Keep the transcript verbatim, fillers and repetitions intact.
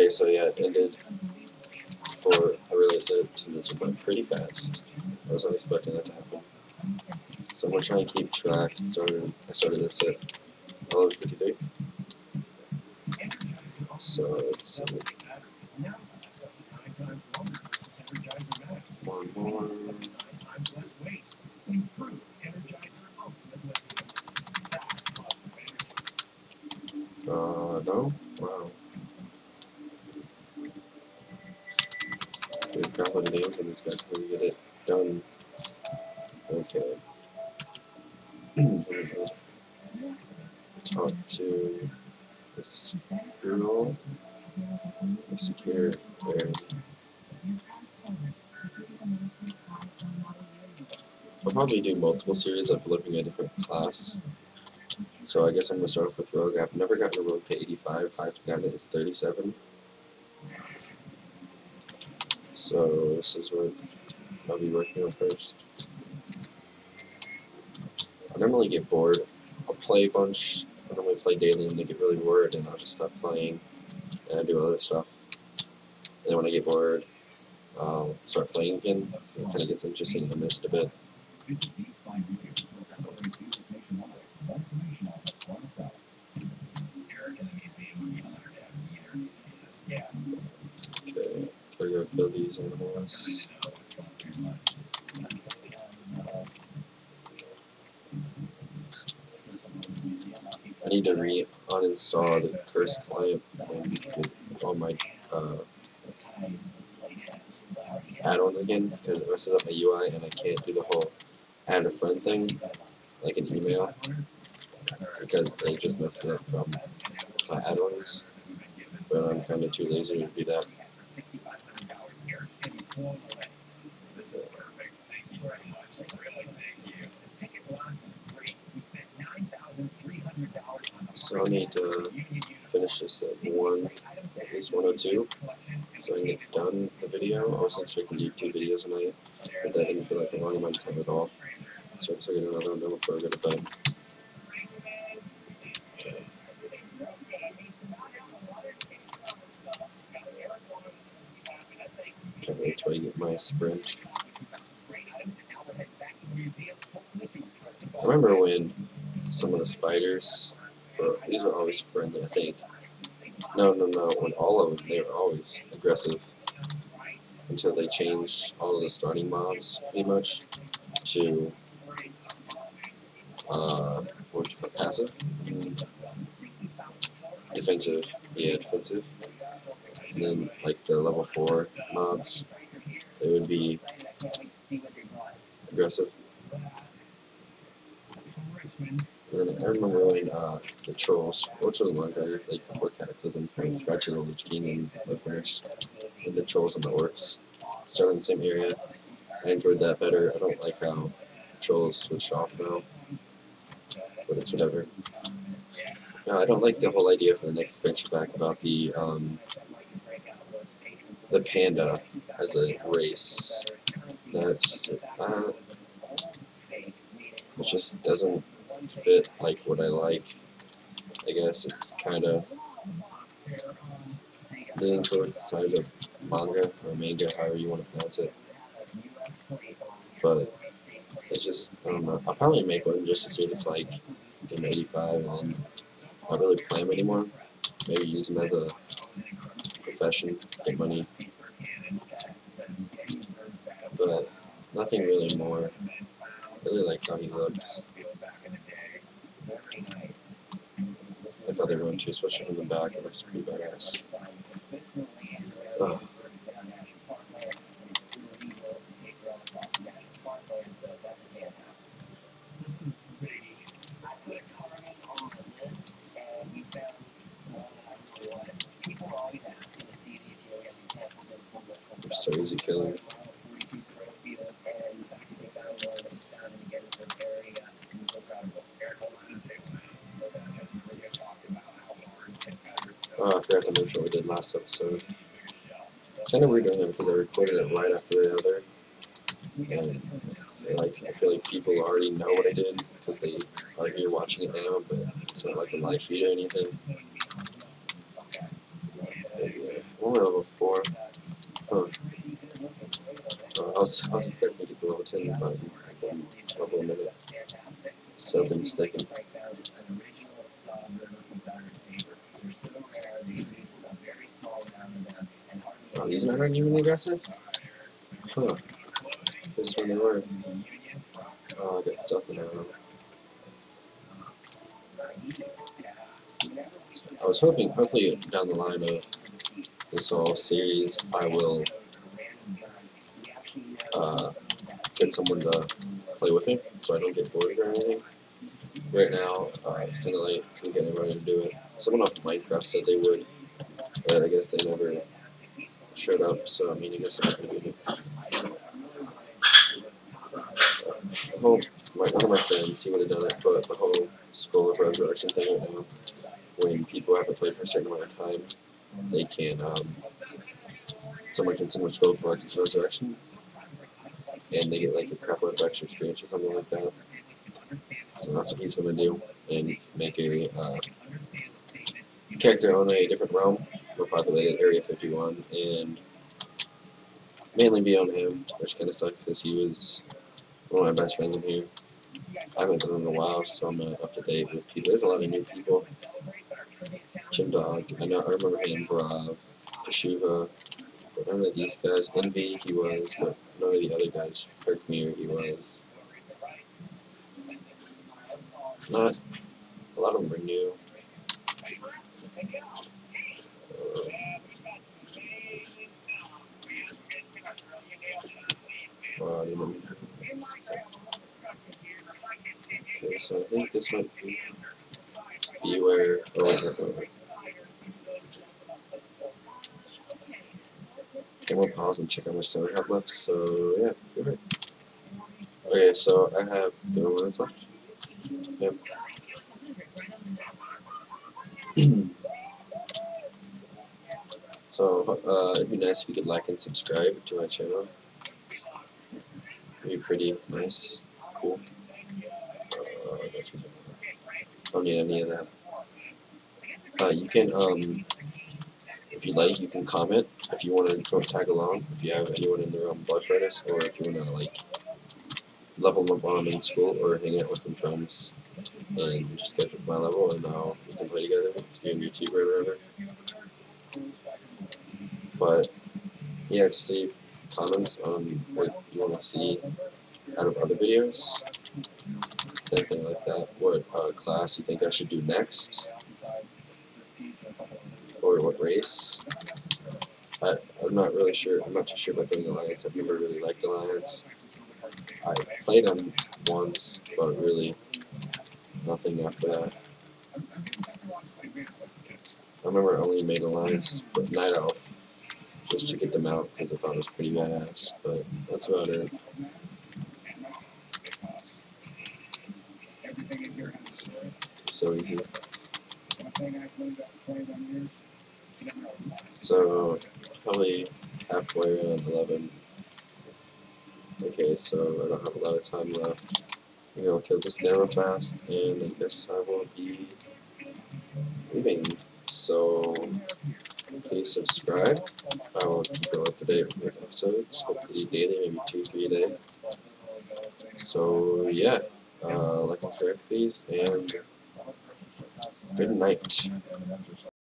Okay, so yeah, it ended for, I realized that it went pretty fast. I wasn't expecting that to happen. So I'm going to try and keep track. Started, I started this at eleven fifty-three. So let's see. One more. Uh, no? Wow. We've got one name for this guy before we get it done. Okay. Talk to this girl. Secure there. I'll probably do multiple series of living in a different class. So I guess I'm going to start off with Rogue. I've never gotten a Rogue to eighty-five. I've gotten it as thirty-seven. So this is what I'll be working on first. I normally get bored. I'll play a bunch. I normally play daily and they get really bored and I'll just stop playing and I do other stuff. And then when I get bored, I'll start playing again. It kind of gets interesting and I miss it a bit. Okay, we're going to kill these animals. I need to re-uninstall the Curse client on my uh, add-on again because it messes up my U I and I can't do the whole add a friend thing like an email because they just messed it up from my add-ons. But I'm kind of too lazy to do that. So I need to finish this at one, at least one oh two, so I can get done the video. I wasn't expecting to do two videos a night, but that didn't feel like a long amount of time at all. So I guess I get another one before I go to bed. Okay. Can't wait till I get my sprint. I remember when some of the spiders. But these were always friendly, I think. No, no, no. When all of them, they were always aggressive until they changed all of the starting mobs, pretty much, to uh, what you call passive, mm. defensive, yeah, defensive. And then, like the level four mobs, they would be aggressive. And I remember when uh, the trolls, which was one better, like before Cataclysm, Ratchet and Lich King and Blood Furnace, and the trolls and the orcs, started in the same area. I enjoyed that better. I don't like how trolls switch off now, but it's whatever. No, I don't like the whole idea for the next venture back about the um, the panda as a race. That's uh, it just doesn't fit like what I like. I guess it's kind of leaning towards the side of manga or manga, however you want to pronounce it. But it's just, I don't know. I'll probably make one just to see what it's like in eighty-five and not really play them anymore. Maybe use them as a profession, get money. But nothing really more. I really like how he looks. Another one too, especially from the back, it looks pretty badass. Oh. They're so easy killing. Oh, I forgot to mention what we did last episode. It's kind of weird doing that because I recorded it right after the other. And like, I feel like people already know what I did because they are here watching it now, but it's not like a live feed or anything. But, yeah. below four. Um, uh, I was, I was expecting to get below ten, but I'm double a minute. So I've been mistaken. Oh, these men aren't even aggressive? Huh. This one they were. Oh, I got stuff in that room. I was hoping, hopefully down the line of this whole series, I will uh, get someone to play with me so I don't get bored or anything. Right now, uh, it's kind of late, can't get anybody to do it. Someone off Minecraft said they would, but I guess they never showed up, so meaning it's not going to be good. The whole, my, one of my friends, he would have done it, but the whole School of Resurrection thing right now, when people have to play for a certain amount of time, they can, um, someone can send a School of Resurrection, and they get like a crap load of extra experience or something like that. So that's what he's going to do, and make a uh, character on a different realm, more populated Area fifty-one, and mainly be on him, which kind of sucks because he was one of my best friends in here. I haven't done it in a while, so I'm not up to date with people. There's a lot of new people. Chindog, I know, I remember him, Brav, Teshuva, but none of these guys. Envy, he was, but none of the other guys. Kirkmir, he was. Not, a lot of them are new. Uh, well, I didn't know. Okay, so I think this might be Beware, Rogue. Okay, we'll pause and check how much time we have left, so yeah, you're right. Okay, so I have three minutes left. Yep. So, uh, it'd be nice if you could like and subscribe to my channel. It'd be pretty nice, cool. Uh, I don't need any of that. Uh, you can, um, if you like, you can comment if you want to tag along. If you have anyone in their own blood furnace, or if you want to like level them up while I'm in school, or hang out with some friends, and just get to my level, and now we can play together, be on YouTube or whatever. But yeah, just leave comments on what you want to see out of other videos, anything like that. What uh, class you think I should do next, or what race? I, I'm not really sure. I'm not too sure about doing Alliance. I've never really liked Alliance. I played them once, but really nothing after that. I remember I only made Alliance with Night Owl just to get them out because I thought it was pretty badass, but that's about it. So easy. So, probably halfway around eleven. Okay, so I don't have a lot of time left. Maybe I'll kill this narrow fast, and I guess I will be leaving. So, please subscribe. I will keep you up to date with new episodes, hopefully daily, maybe two, three a day. So, yeah, uh, like and subscribe, please, and good night.